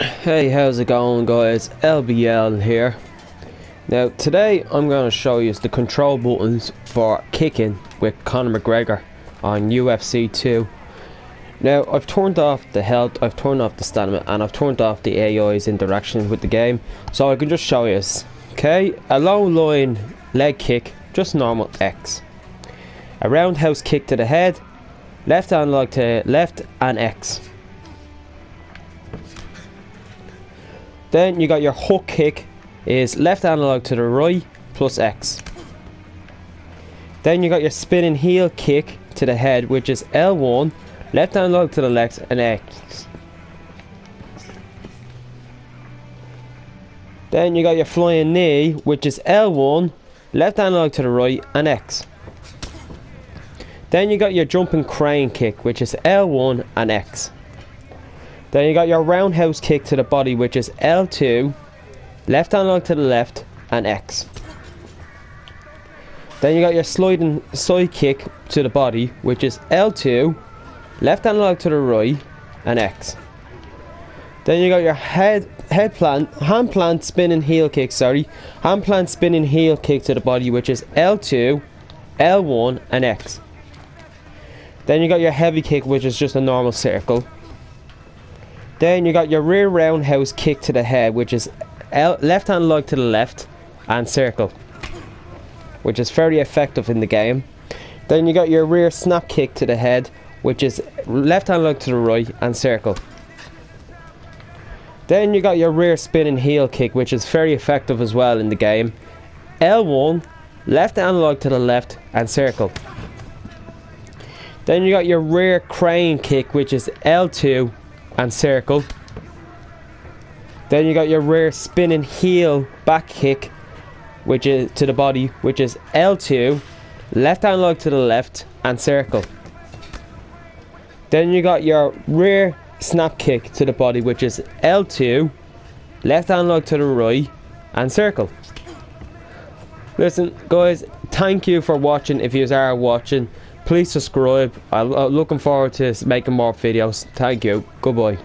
Hey, how's it going, guys? LBL here. Now today I'm going to show you the control buttons for kicking with Conor McGregor on UFC 2. Now I've turned off the health, I've turned off the stamina, and I've turned off the AI's interaction with the game, so I can just show you. Okay, a low line leg kick, just normal X. A roundhouse kick to the head, left hand leg to left and X. Then you got your hook kick, is left analog to the right plus X. Then you got your spinning heel kick to the head, which is L1, left analog to the left and X. Then you got your flying knee, which is L1, left analog to the right and X. Then you got your jumping crane kick, which is L1 and X. Then you got your roundhouse kick to the body, which is L2, left analog to the left and X. Then you got your sliding side kick to the body, which is L2, left analog to the right and X. Then you got your hand plant spinning heel kick, hand plant spinning heel kick to the body, which is L2, L1 and X. Then you got your heavy kick, which is just a normal circle. Then you got your rear roundhouse kick to the head, which is left hand leg to the left and circle, which is very effective in the game. Then you got your rear snap kick to the head, which is left hand leg to the right and circle. Then you got your rear spinning heel kick, which is very effective as well in the game. L1, left hand leg to the left and circle. Then you got your rear crane kick, which is L2 and circle. Then you got your rear spinning heel back kick, which is to the body, which is L2, left hand leg to the left and circle. Then you got your rear snap kick to the body, which is L2, left hand leg to the right and circle. Listen guys, thank you for watching. If you are watching, please subscribe. I'm looking forward to making more videos. Thank you. Goodbye.